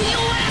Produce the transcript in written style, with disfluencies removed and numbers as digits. に終わる。